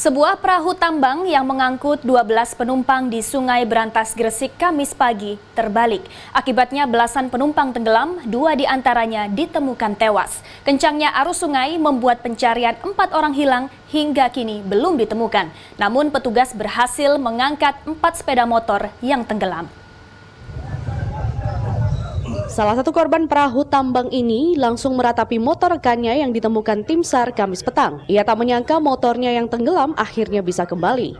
Sebuah perahu tambang yang mengangkut 12 penumpang di Sungai Brantas, Gresik, Kamis pagi terbalik. Akibatnya belasan penumpang tenggelam, 2 di antaranya ditemukan tewas. Kencangnya arus sungai membuat pencarian 4 orang hilang hingga kini belum ditemukan. Namun petugas berhasil mengangkat 4 sepeda motor yang tenggelam. Salah satu korban perahu tambang ini langsung meratapi motor rekannya yang ditemukan tim SAR Kamis petang. Ia tak menyangka motornya yang tenggelam akhirnya bisa kembali.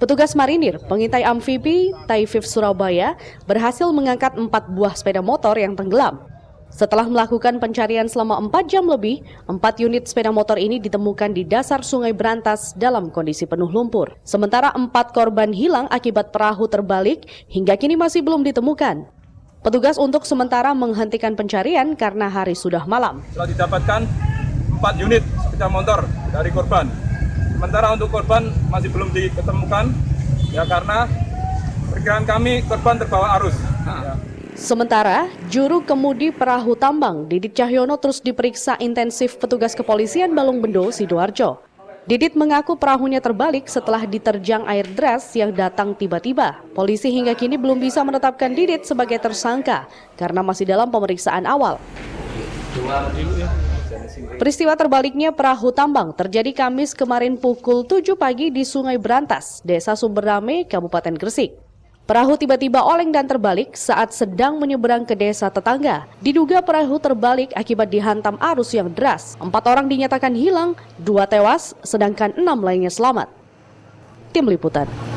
Petugas marinir pengintai amfibi Taifif Surabaya berhasil mengangkat 4 buah sepeda motor yang tenggelam. Setelah melakukan pencarian selama 4 jam lebih, 4 unit sepeda motor ini ditemukan di dasar Sungai Brantas dalam kondisi penuh lumpur. Sementara 4 korban hilang akibat perahu terbalik hingga kini masih belum ditemukan. Petugas untuk sementara menghentikan pencarian karena hari sudah malam. Telah didapatkan 4 unit sepeda motor dari korban. Sementara untuk korban masih belum ditemukan, ya karena perkiraan kami korban terbawa arus. Ya. Sementara, juru kemudi perahu tambang Didit Cahyono terus diperiksa intensif petugas kepolisian Balongbendo Sidoarjo. Didit mengaku perahunya terbalik setelah diterjang air deras yang datang tiba-tiba. Polisi hingga kini belum bisa menetapkan Didit sebagai tersangka karena masih dalam pemeriksaan awal. Peristiwa terbaliknya perahu tambang terjadi Kamis kemarin pukul 7 pagi di Sungai Brantas, Desa Sumberame, Kabupaten Gresik. Perahu tiba-tiba oleng dan terbalik saat sedang menyeberang ke desa tetangga. Diduga perahu terbalik akibat dihantam arus yang deras. 4 orang dinyatakan hilang, 2 tewas, sedangkan 6 lainnya selamat. Tim Liputan.